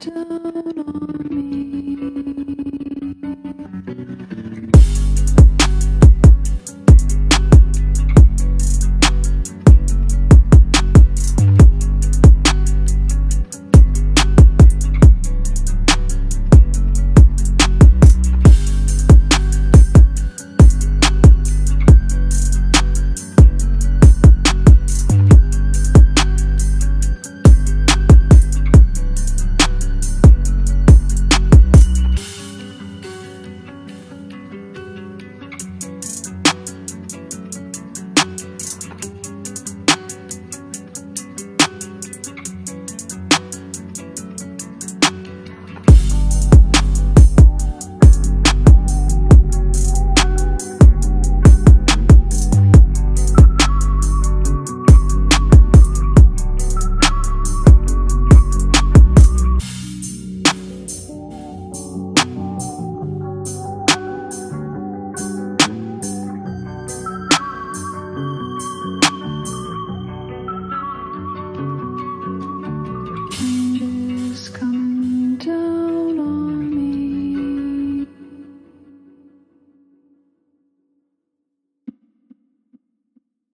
do.